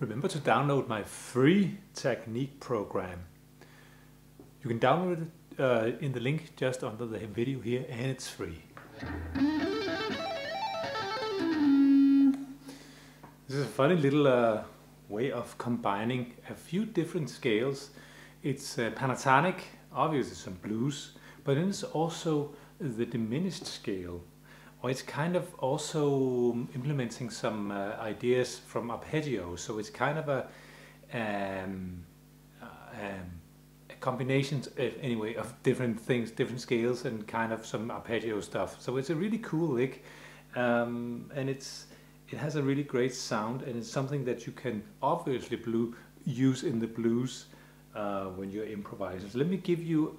Remember to download my free technique program. You can download it in the link just under the video here, and it's free. This is a funny little way of combining a few different scales. It's pentatonic, obviously some blues, but then it's also the diminished scale. Or it's kind of also implementing some ideas from arpeggios, so it's kind of a combination anyway of different things, different scales, and kind of some arpeggio stuff. So it's a really cool lick, and it has a really great sound, and it's something that you can obviously use in the blues when you're improvising. So let me give you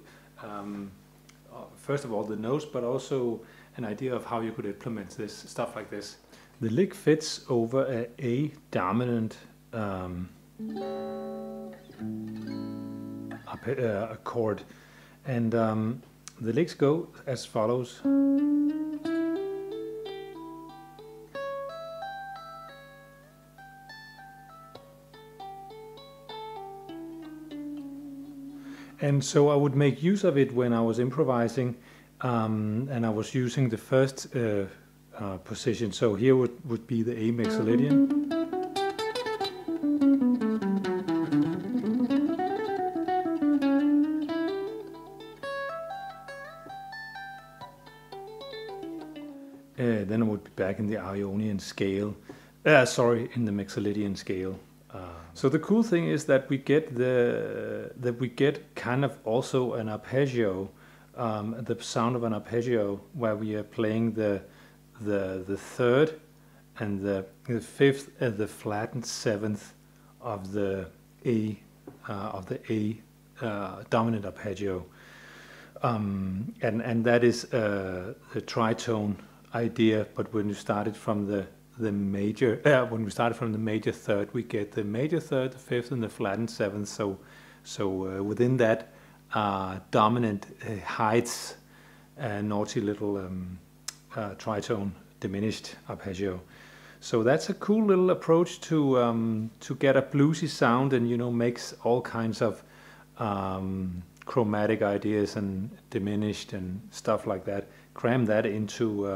first of all the notes, but also an idea of how you could implement this stuff like this. The lick fits over an A dominant chord, and the licks go as follows. And so I would make use of it when I was improvising, and I was using the first position. So here would be the A mixolydian. Then I would be back in the Ionian scale, in the mixolydian scale. So the cool thing is that we get kind of also an arpeggio, the sound of an arpeggio, where we are playing the third and the fifth and the flattened seventh of the A dominant arpeggio, and that is the tritone idea. But when you start it from the major third, we get the major third, the fifth, and the flattened seventh. So within that dominant hides a naughty little tritone diminished arpeggio. So that's a cool little approach to get a bluesy sound, and you know, makes all kinds of chromatic ideas and diminished and stuff like that. Cram that into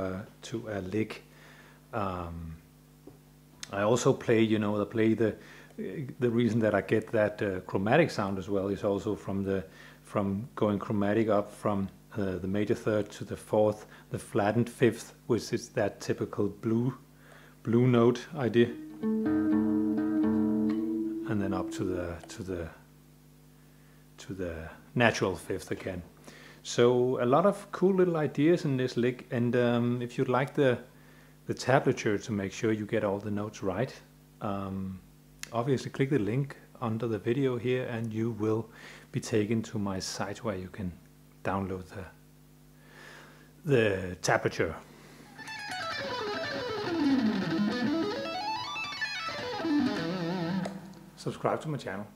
to a lick. I also play, you know, the reason that I get that chromatic sound as well is also from going chromatic up from the major third to the fourth, the flattened fifth, which is that typical blue note idea, and then up to the natural fifth again. So a lot of cool little ideas in this lick, and if you'd like the tablature to make sure you get all the notes right, obviously click the link under the video here, and you will be taken to my site where you can download the tablature. Subscribe to my channel.